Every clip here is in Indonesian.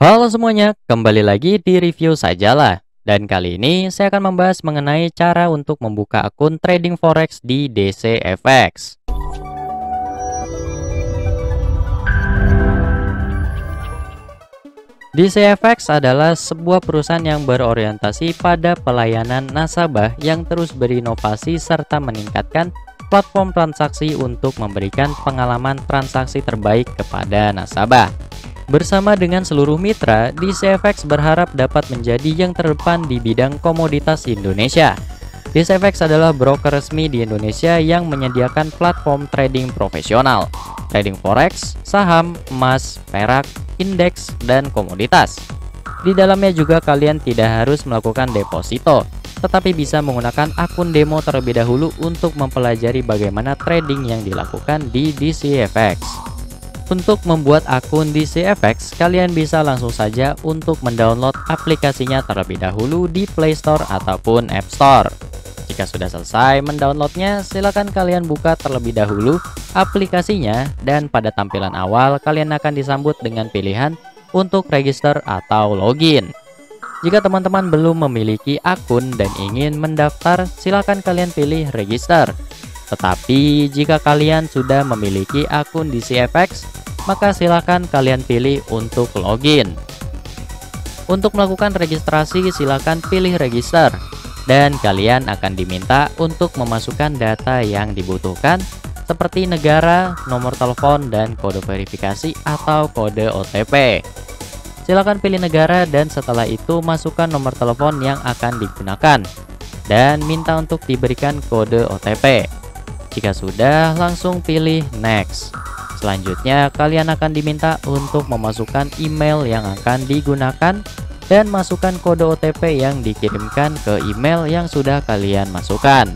Halo semuanya, kembali lagi di review Sajalah. Dan kali ini saya akan membahas mengenai cara untuk membuka akun trading forex di DCFX. DCFX adalah sebuah perusahaan yang berorientasi pada pelayanan nasabah yang terus berinovasi serta meningkatkan platform transaksi untuk memberikan pengalaman transaksi terbaik kepada nasabah. Bersama dengan seluruh mitra, DCFX berharap dapat menjadi yang terdepan di bidang komoditas Indonesia. DCFX adalah broker resmi di Indonesia yang menyediakan platform trading profesional, trading forex, saham, emas, perak, indeks, dan komoditas. Di dalamnya juga kalian tidak harus melakukan deposito, tetapi bisa menggunakan akun demo terlebih dahulu untuk mempelajari bagaimana trading yang dilakukan di DCFX. Untuk membuat akun DCFX, kalian bisa langsung saja untuk mendownload aplikasinya terlebih dahulu di Play Store ataupun App Store. Jika sudah selesai mendownloadnya, silakan kalian buka terlebih dahulu aplikasinya, dan pada tampilan awal kalian akan disambut dengan pilihan untuk register atau login. Jika teman-teman belum memiliki akun dan ingin mendaftar, silakan kalian pilih register. Tetapi jika kalian sudah memiliki akun DCFX, maka silakan kalian pilih untuk login. Untuk melakukan registrasi, silakan pilih register, dan kalian akan diminta untuk memasukkan data yang dibutuhkan seperti negara, nomor telepon, dan kode verifikasi atau kode OTP. Silakan pilih negara, dan setelah itu masukkan nomor telepon yang akan digunakan dan minta untuk diberikan kode OTP. Jika sudah, langsung pilih next. Selanjutnya, kalian akan diminta untuk memasukkan email yang akan digunakan dan masukkan kode OTP yang dikirimkan ke email yang sudah kalian masukkan.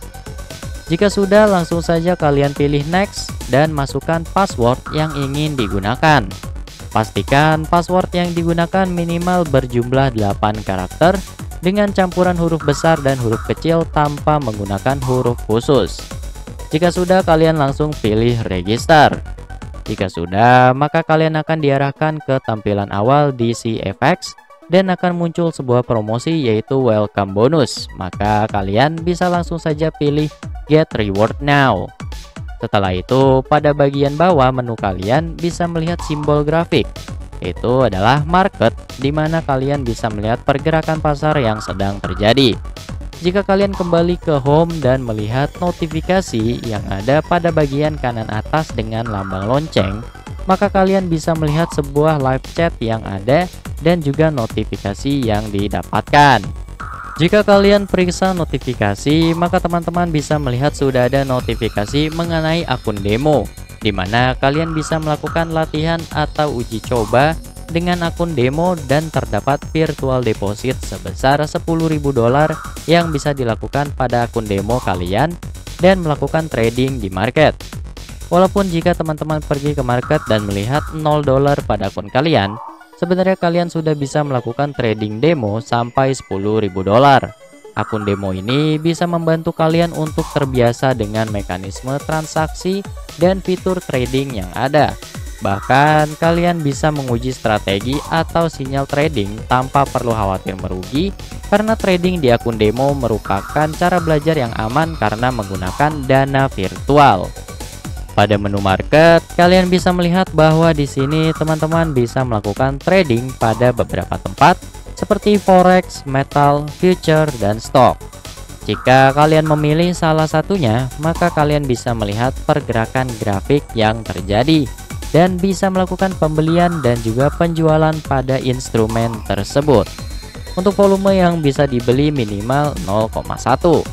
Jika sudah, langsung saja kalian pilih next dan masukkan password yang ingin digunakan. Pastikan password yang digunakan minimal berjumlah 8 karakter dengan campuran huruf besar dan huruf kecil tanpa menggunakan huruf khusus. Jika sudah, kalian langsung pilih register. Jika sudah, maka kalian akan diarahkan ke tampilan awal DCFX dan akan muncul sebuah promosi yaitu welcome bonus. Maka kalian bisa langsung saja pilih get reward now. Setelah itu, pada bagian bawah menu kalian bisa melihat simbol grafik. Itu adalah market, di mana kalian bisa melihat pergerakan pasar yang sedang terjadi. Jika kalian kembali ke home dan melihat notifikasi yang ada pada bagian kanan atas dengan lambang lonceng, maka kalian bisa melihat sebuah live chat yang ada dan juga notifikasi yang didapatkan. Jika kalian periksa notifikasi, maka teman-teman bisa melihat sudah ada notifikasi mengenai akun demo, di mana kalian bisa melakukan latihan atau uji coba dengan akun demo dan terdapat virtual deposit sebesar $10.000 yang bisa dilakukan pada akun demo kalian dan melakukan trading di market. Walaupun jika teman-teman pergi ke market dan melihat $0 pada akun kalian, sebenarnya kalian sudah bisa melakukan trading demo sampai $10.000. Akun demo ini bisa membantu kalian untuk terbiasa dengan mekanisme transaksi dan fitur trading yang ada. Bahkan kalian bisa menguji strategi atau sinyal trading tanpa perlu khawatir merugi, karena trading di akun demo merupakan cara belajar yang aman karena menggunakan dana virtual. Pada menu market, kalian bisa melihat bahwa di sini teman-teman bisa melakukan trading pada beberapa tempat seperti forex, metal, future, dan stock. Jika kalian memilih salah satunya, maka kalian bisa melihat pergerakan grafik yang terjadi dan bisa melakukan pembelian dan juga penjualan pada instrumen tersebut. Untuk volume yang bisa dibeli minimal 0,1.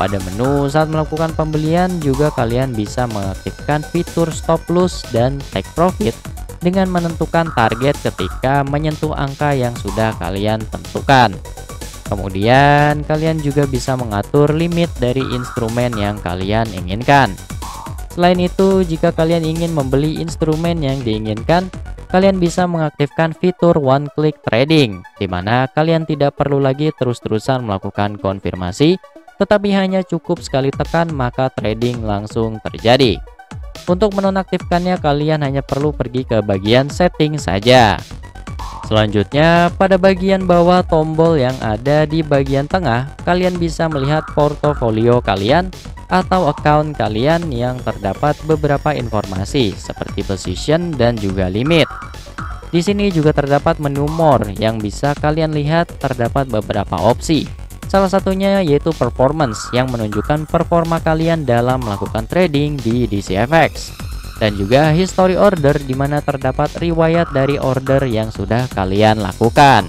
Pada menu saat melakukan pembelian juga kalian bisa mengaktifkan fitur stop loss dan take profit dengan menentukan target ketika menyentuh angka yang sudah kalian tentukan. Kemudian kalian juga bisa mengatur limit dari instrumen yang kalian inginkan. Selain itu, jika kalian ingin membeli instrumen yang diinginkan, kalian bisa mengaktifkan fitur one click trading, di mana kalian tidak perlu lagi terus-terusan melakukan konfirmasi, tetapi hanya cukup sekali tekan maka trading langsung terjadi. Untuk menonaktifkannya, kalian hanya perlu pergi ke bagian setting saja. Selanjutnya, pada bagian bawah tombol yang ada di bagian tengah, kalian bisa melihat portofolio kalian atau account kalian yang terdapat beberapa informasi seperti position dan juga limit. Di sini juga terdapat menu more yang bisa kalian lihat terdapat beberapa opsi. Salah satunya yaitu performance yang menunjukkan performa kalian dalam melakukan trading di DCFX. Dan juga history order di mana terdapat riwayat dari order yang sudah kalian lakukan.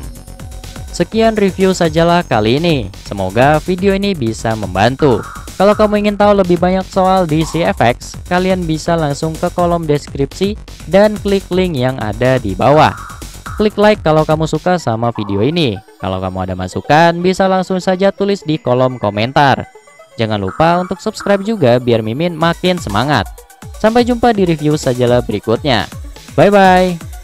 Sekian review sajalah kali ini. Semoga video ini bisa membantu. Kalau kamu ingin tahu lebih banyak soal DCFX, kalian bisa langsung ke kolom deskripsi dan klik link yang ada di bawah. Klik like kalau kamu suka sama video ini. Kalau kamu ada masukan, bisa langsung saja tulis di kolom komentar. Jangan lupa untuk subscribe juga biar Mimin makin semangat. Sampai jumpa di review sajalah berikutnya. Bye-bye!